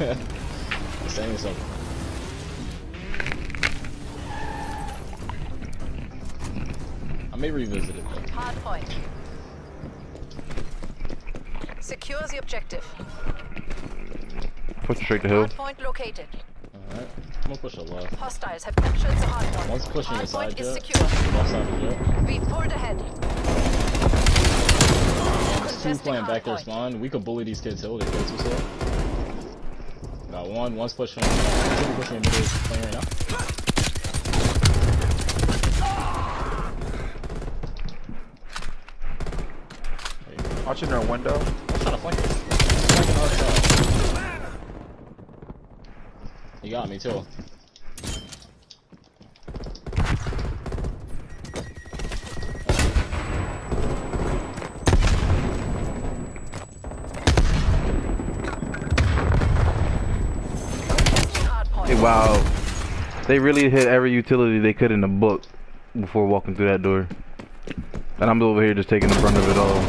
I'm standing somewhere. I may revisit it though. Hard point. Secure the objective. Push straight to hill. Hard point located. Alright. I'm gonna push a left. Hostiles have captured the hard point. One's pushing the side jet. We pulled ahead. Two playing back their spawn. We could bully these kids hill. They face us up. Got one. One's pushing. Two pushing middle. Playing right now. Watching their window. I'm trying to flank it. You got me too. Hey, wow. They really hit every utility they could in the book before walking through that door. And I'm over here just taking the brunt of it all.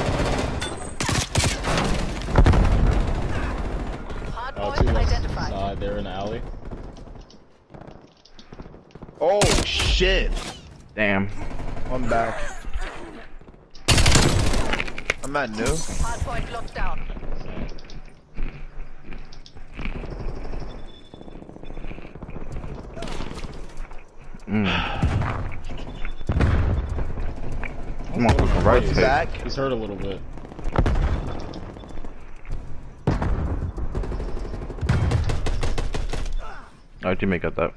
They're in the alley. Oh shit! Damn. I'm back. I'm at new. Hard point locked down. Come on, the right back. He's hurt a little bit. Our teammate got that.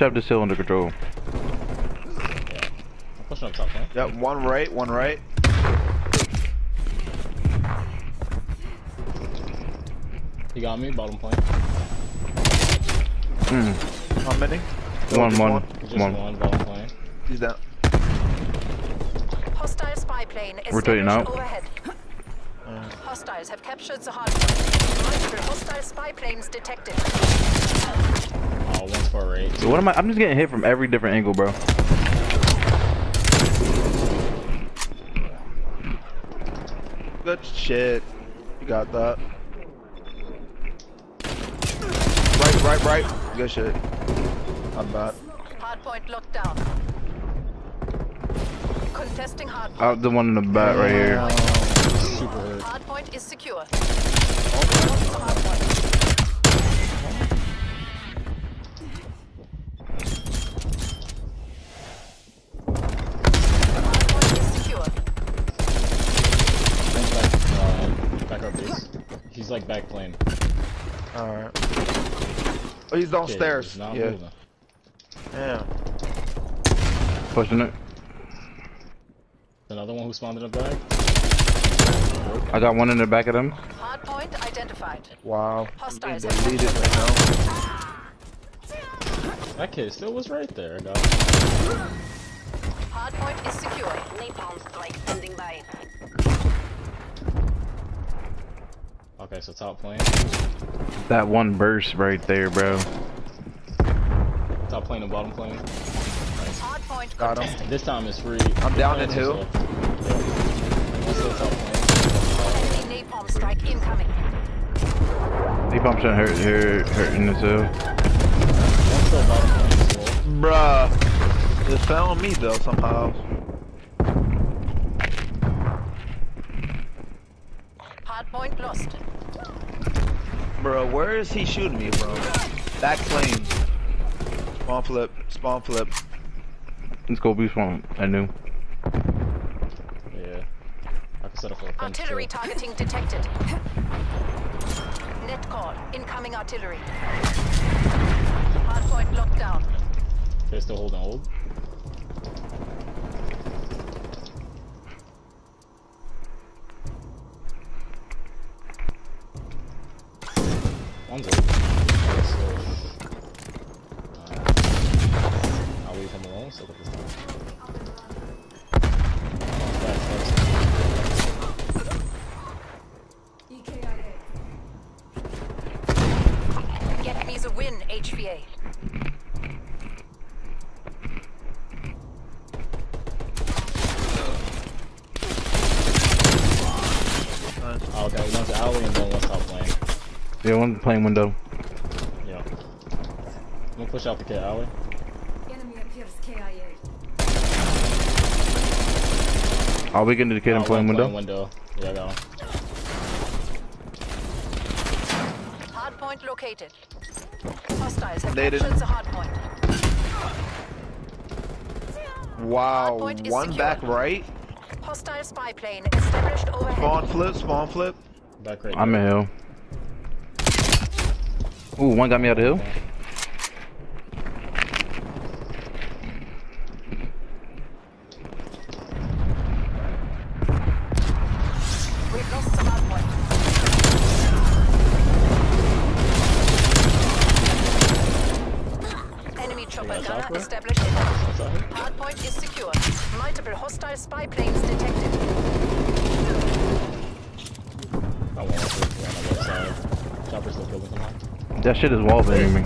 Have this hill under control. Yeah. I'm pushing on top, right? Yeah, one right, one right. He got me, bottom plane. How many? One. Bottom plane. He's down. Hostile spy plane is rotating out. Overhead. Hostiles have captured the hard point. Multiple hostile spy planes detected. Oh, 148. So what am I? I'm just getting hit from every different angle, bro. Good shit. You got that. Right. Good shit. I'm not. Hard point locked down. Contesting hard point. Out the one in the back right here. Hard point is secure. Back our base. He's like back plane. Alright. Oh, he's downstairs. Okay, he's not moving. Yeah. Pushing it. Another one who spawned in the back. I got one in the back of them. Hard point identified. Wow. Hostiles deleted right now. That kid still was right there. No. Hard point is secure. Napalm strike standing by. Okay, so top plane. That one burst right there, bro. Top plane and bottom plane. Nice. Hard point got him. This time it's free. I'm down at two. Napalm strike incoming. Napalm's trying to hurting the two. Bruh. It fell on me though somehow. Hard point lost. Bruh, where is he shooting me, bro? Back plane. Spawn flip. Spawn flip. Let's go boost one. I knew. Artillery targeting detected. Net call. Incoming artillery. Hardpoint locked down. They're still holding hold. One's open. I'll leave him alone. So look at this time. HVA. Yeah, one plane window. Yeah. I'm gonna push out the KIA. Enemy appears KIA. Are we getting to the kid in plane window? Yeah, I got him. Hard point located. Hostiles have captured the hard point. Wow, hard point one back right. Hostile spy plane established overhead. Spawn flip. Back right. I'm in hill. Ooh, one got me out of hill. We've lost some hard point. Enemy chopper gunner established. Hard point is secure. Multiple hostile spy planes detected. I want to on the side. Chopper's still killing someone. That shit is wall banging me.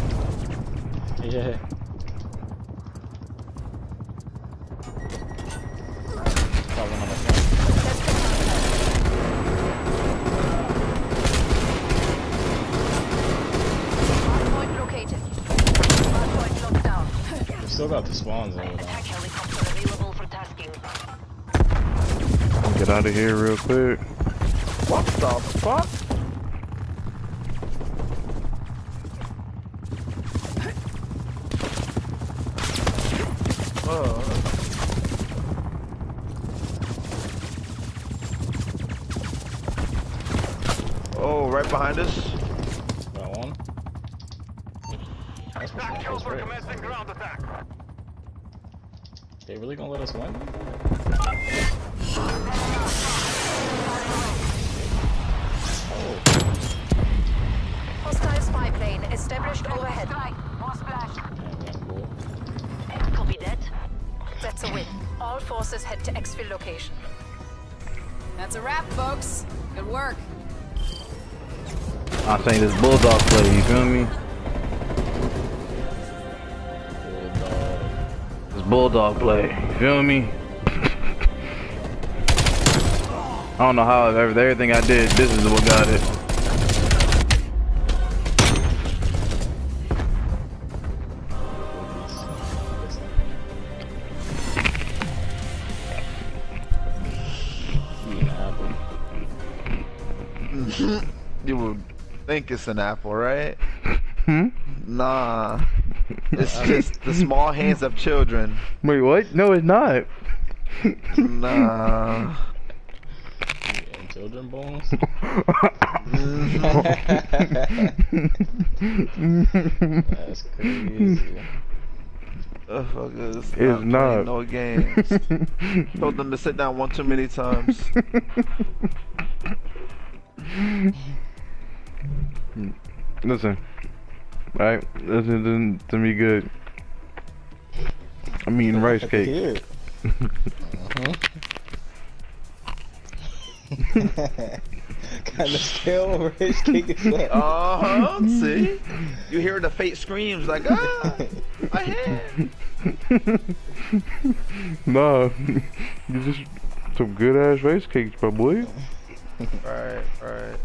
Yeah. Still got the spawns over there. Get out of here real quick. What the fuck? Oh, right behind us. Got one. Tacticals for commencing ground attack. They really gonna let us win? Oh. Hostile spy plane established overhead. Copy that. That's a win. All forces head to exfil location. That's a wrap, folks. Good work. I think this bulldog play, you feel me? Bulldog play, you feel me? I don't know how, everything I did, this is what got it. You would think it's an apple, right? Hmm? Nah. It's just the small hands of children. Wait, what? No, it's not. Nah. And children bones? That's crazy. Oh, fuck this. It's not. No games. Told them to sit down one too many times. Listen. Alright, this isn't to me good. I'm eating rice cake. Kind of stale rice cake is that? See? You hear the fake screams like, ah! My head! Nah, you just some good ass rice cakes, my boy. Alright.